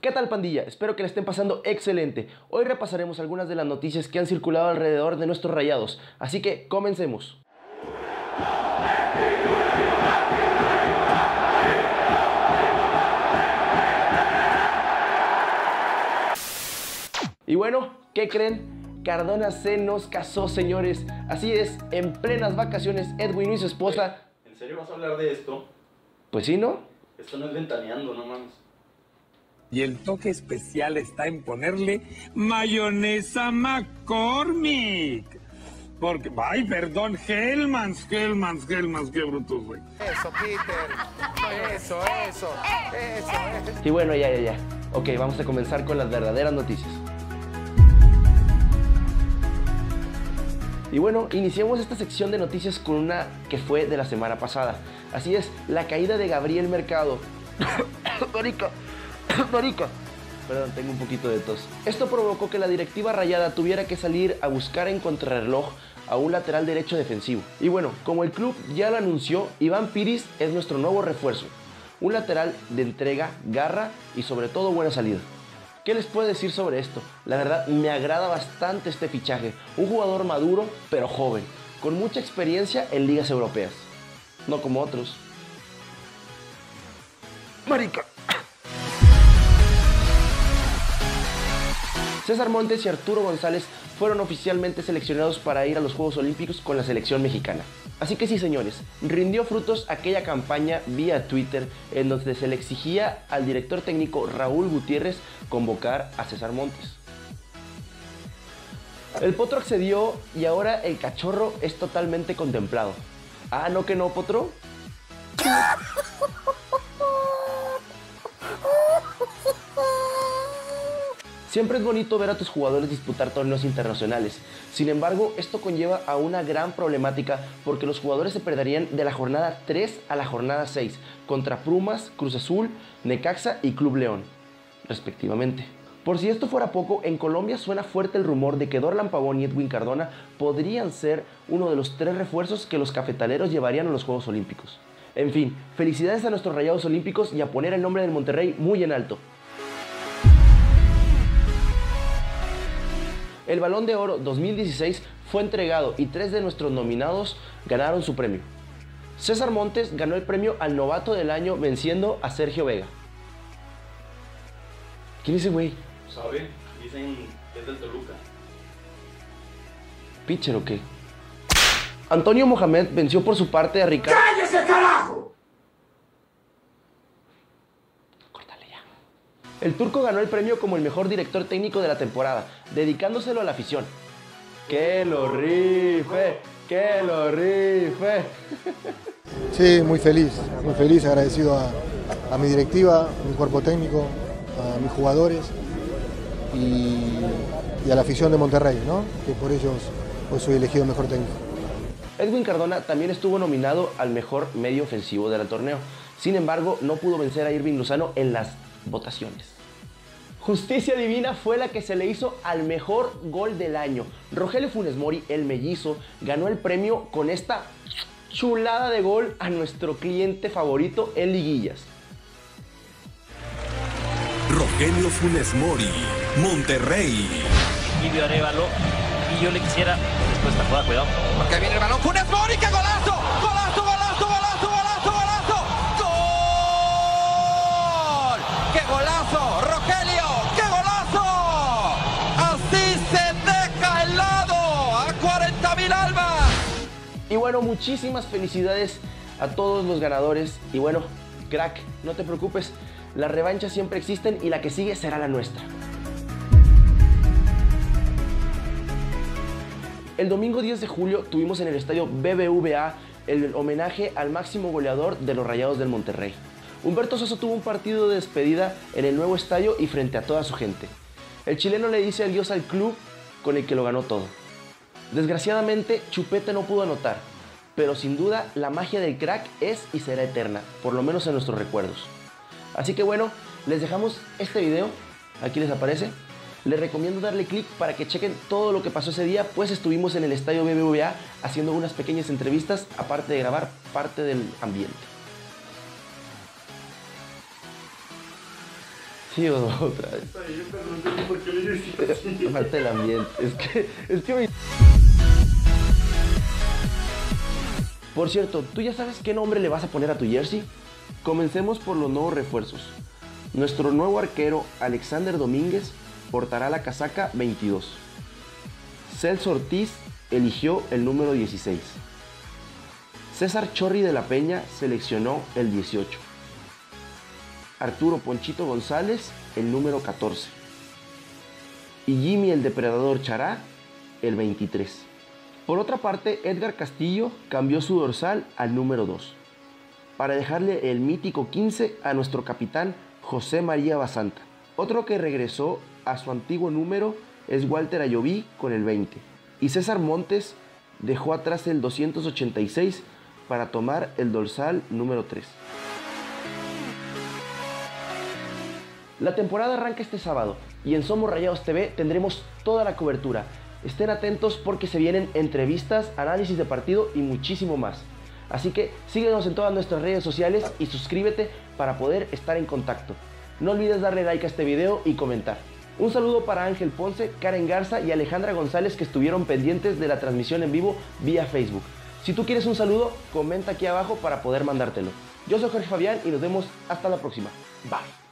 ¿Qué tal, pandilla? Espero que la estén pasando excelente. Hoy repasaremos algunas de las noticias que han circulado alrededor de nuestros Rayados, así que comencemos. Y bueno, ¿qué creen? Cardona se nos casó, señores. Así es, en plenas vacaciones Edwin y su esposa... ¿En serio vas a hablar de esto? Pues sí, ¿no? Esto no es ventaneando, no mames. Y el toque especial está en ponerle mayonesa McCormick. Porque, ay, perdón, Hellman's, qué brutos, güey. Eso, Peter, eso. Y bueno, ya. Ok, vamos a comenzar con las verdaderas noticias. Y bueno, iniciamos esta sección de noticias con una que fue de la semana pasada. Así es, la caída de Gabriel Mercado. Dorica. Perdón, tengo un poquito de tos. Esto provocó que la directiva rayada tuviera que salir a buscar en contrarreloj a un lateral derecho defensivo. Y bueno, como el club ya lo anunció, Iván Piris es nuestro nuevo refuerzo. Un lateral de entrega, garra y sobre todo buena salida. ¿Qué les puedo decir sobre esto? La verdad, me agrada bastante este fichaje. Un jugador maduro, pero joven, con mucha experiencia en ligas europeas. No como otros. ¡Marica! César Montes y Arturo González fueron oficialmente seleccionados para ir a los Juegos Olímpicos con la selección mexicana. Así que sí, señores, rindió frutos aquella campaña vía Twitter en donde se le exigía al director técnico Raúl Gutiérrez convocar a César Montes. El Potro accedió y ahora el Cachorro es totalmente contemplado. Ah, ¿no que no, Potro? Siempre es bonito ver a tus jugadores disputar torneos internacionales. Sin embargo, esto conlleva a una gran problemática porque los jugadores se perderían de la jornada 3 a la jornada 6 contra Pumas, Cruz Azul, Necaxa y Club León, respectivamente. Por si esto fuera poco, en Colombia suena fuerte el rumor de que Dorlan Pavón y Edwin Cardona podrían ser uno de los 3 refuerzos que los cafetaleros llevarían a los Juegos Olímpicos. En fin, felicidades a nuestros Rayados Olímpicos y a poner el nombre del Monterrey muy en alto. El Balón de Oro 2016 fue entregado y 3 de nuestros nominados ganaron su premio. César Montes ganó el premio al Novato del Año venciendo a Sergio Vega. ¿Quién es ese güey? ¿Sabe? Dicen que es del Toluca. ¿Pitcher o qué? Antonio Mohamed venció por su parte a Ricardo... ¡Cállese, carajo! El turco ganó el premio como el mejor director técnico de la temporada, dedicándoselo a la afición. ¡Que lo rife! ¡Que lo rife! Sí, muy feliz, agradecido a mi directiva, a mi cuerpo técnico, a mis jugadores y a la afición de Monterrey, ¿no? Que por ellos hoy soy elegido mejor técnico. Edwin Cardona también estuvo nominado al mejor medio ofensivo del torneo. Sin embargo, no pudo vencer a Irving Luzano en las votaciones. Justicia divina fue la que se le hizo al mejor gol del año. Rogelio Funes Mori, el mellizo, ganó el premio con esta chulada de gol a nuestro cliente favorito en liguillas. Rogelio Funes Mori, Monterrey. Y yo arévalo, y yo le quisiera después de la jugada, cuidado. Porque viene el balón, Funes Mori, que golazo, golazo, golazo, golazo, golazo, golazo. ¡Qué golazo, Rogelio! ¡Qué golazo! ¡Así se deja helado a 40,000 almas! Y bueno, muchísimas felicidades a todos los ganadores. Y bueno, crack, no te preocupes. Las revanchas siempre existen y la que sigue será la nuestra. El domingo 10 de julio tuvimos en el estadio BBVA el homenaje al máximo goleador de los Rayados del Monterrey. Humberto Suazo tuvo un partido de despedida en el nuevo estadio y frente a toda su gente. El chileno le dice adiós al club con el que lo ganó todo. Desgraciadamente, Chupete no pudo anotar, pero sin duda la magia del crack es y será eterna, por lo menos en nuestros recuerdos. Así que bueno, les dejamos este video, aquí les aparece. Les recomiendo darle click para que chequen todo lo que pasó ese día, pues estuvimos en el estadio BBVA haciendo unas pequeñas entrevistas, aparte de grabar parte del ambiente. ¿Sí o no? Otra vez. Yo pregunté por qué le decía así. Me falta el ambiente. Es que hoy... Por cierto, ¿tú ya sabes qué nombre le vas a poner a tu jersey? Comencemos por los nuevos refuerzos. Nuestro nuevo arquero, Alexander Domínguez, portará la casaca 22. Celso Ortiz eligió el número 16. César Chorri de la Peña seleccionó el 18. Arturo Ponchito González, el número 14. Y Jimmy el Depredador Chará, el 23. Por otra parte, Edgar Castillo cambió su dorsal al número 2, para dejarle el mítico 15 a nuestro capitán José María Basanta. Otro que regresó a su antiguo número es Walter Ayoví con el 20. Y César Montes dejó atrás el 286 para tomar el dorsal número 3. La temporada arranca este sábado y en Somos Rayados TV tendremos toda la cobertura. Estén atentos porque se vienen entrevistas, análisis de partido y muchísimo más. Así que síguenos en todas nuestras redes sociales y suscríbete para poder estar en contacto. No olvides darle like a este video y comentar. Un saludo para Ángel Ponce, Karen Garza y Alejandra González que estuvieron pendientes de la transmisión en vivo vía Facebook. Si tú quieres un saludo, comenta aquí abajo para poder mandártelo. Yo soy Jorge Fabián y nos vemos hasta la próxima. Bye.